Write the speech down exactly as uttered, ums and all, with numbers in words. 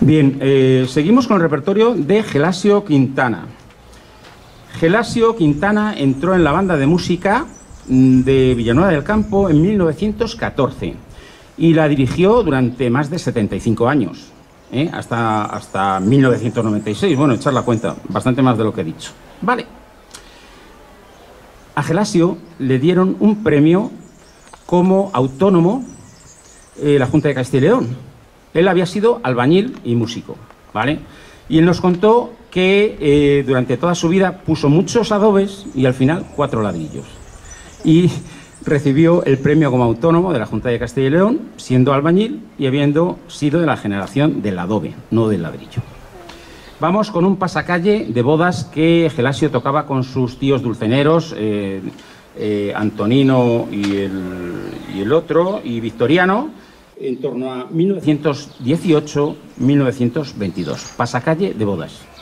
Bien, eh, seguimos con el repertorio de Gelasio Quintana. Gelasio Quintana entró en la banda de música de Villanueva del Campo en mil novecientos catorce y la dirigió durante más de setenta y cinco años, ¿eh? hasta, hasta mil novecientos noventa y seis, bueno, echar la cuenta, bastante más de lo que he dicho. Vale. A Gelasio le dieron un premio como autónomo eh, la Junta de Castilla y León. Él había sido albañil y músico, ¿vale? Y él nos contó que eh, durante toda su vida puso muchos adobes y al final cuatro ladrillos. Y recibió el premio como autónomo de la Junta de Castilla y León, siendo albañil y habiendo sido de la generación del adobe, no del ladrillo. Vamos con un pasacalle de bodas que Gelasio tocaba con sus tíos dulceneros, eh, eh, Antonino y el, y el otro, y Victoriano, en torno a mil novecientos dieciocho a mil novecientos veintidós. Pasacalle de bodas.